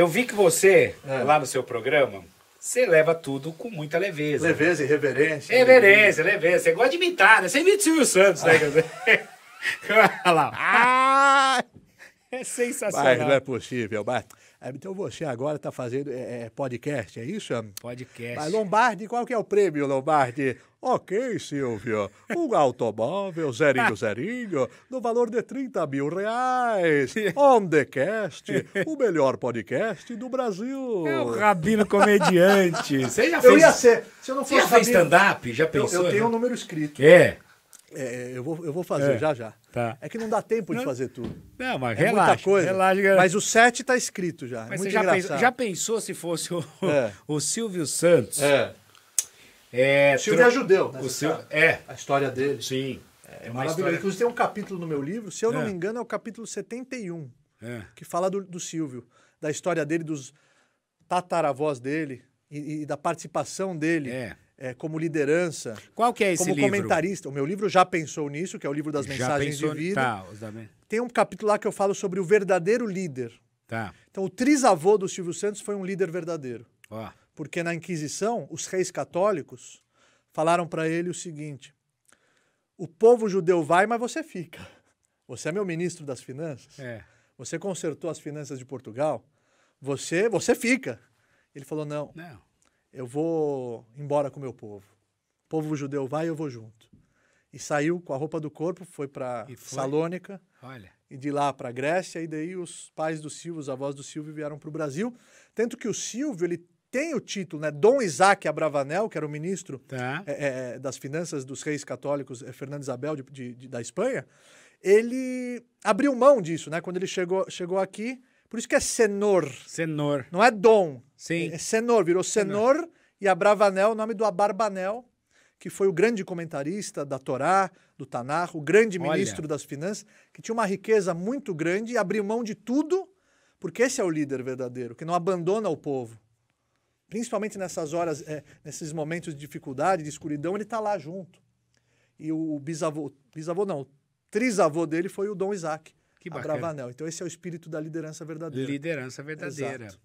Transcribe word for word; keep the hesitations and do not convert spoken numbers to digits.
Eu vi que você, é. lá no seu programa, você leva tudo com muita leveza. Leveza e reverência. Reverência, leveza. Você gosta de imitar, né? Você imita o Silvio Santos, né? Olha lá. Ah! É sensacional. Mas não é possível, mas... Então você agora está fazendo é, podcast, é isso? Podcast. Mas Lombardi, qual que é o prêmio, Lombardi? Ok, Silvio, um automóvel, zerinho, zerinho, no valor de trinta mil reais. On the Cast, o melhor podcast do Brasil. É o Rabino Comediante. Você já fez... Eu ia ser, se eu não fosse... Você já fez stand-up? Já pensou? Eu, eu tenho um número escrito. É. É, eu, vou, eu vou fazer é, já já. Tá. É que não dá tempo não, de fazer tudo. Não, mas é relaxa, muita coisa. Relaxa. Mas o set está escrito já. Mas muito você já pensou, já pensou se fosse o, é. o Silvio Santos? É. é o Silvio é judeu. O Silvio, é. A história dele. Sim. É, é uma maravilhoso. Inclusive tem um capítulo no meu livro, se eu não é. me engano, é o capítulo setenta e um, é. que fala do, do Silvio, da história dele, dos tataravós dele e, e da participação dele. É. É, como liderança. Qual que é esse como livro? Como comentarista. O meu livro já pensou nisso, que é o livro das já mensagens pensou... de vida. Tá, os da... Tem um capítulo lá que eu falo sobre o verdadeiro líder. Tá. Então, o trisavô do Silvio Santos foi um líder verdadeiro. Ó. Porque na Inquisição, os reis católicos falaram para ele o seguinte: o povo judeu vai, mas você fica. Você é meu ministro das finanças. É. Você consertou as finanças de Portugal. Você, você fica. Ele falou, não. Não. Eu vou embora com o meu povo. O povo judeu vai, eu vou junto. E saiu com a roupa do corpo, foi para Salônica, Olha. e de lá para a Grécia, e daí os pais do Silvio, os avós do Silvio, vieram para o Brasil. Tanto que o Silvio, ele tem o título, né? Dom Isaac Abravanel, que era o ministro tá. é, é, das finanças dos reis católicos, é, Fernando Isabel, de, de, de, da Espanha, ele abriu mão disso, né? Quando ele chegou, chegou aqui. Por isso que é senor. Senor. Não é dom. Sim. É senor. Virou senor, senor. E Abravanel, o nome do Abarbanel, que foi o grande comentarista da Torá, do Tanakh, o grande ministro Olha. das finanças, que tinha uma riqueza muito grande e abriu mão de tudo, porque esse é o líder verdadeiro, que não abandona o povo. Principalmente nessas horas, é, nesses momentos de dificuldade, de escuridão, ele está lá junto. E o bisavô, bisavô não, o trisavô dele foi o Dom Isaac. Que Abravanel. Então esse é o espírito da liderança verdadeira. Liderança verdadeira. Exato.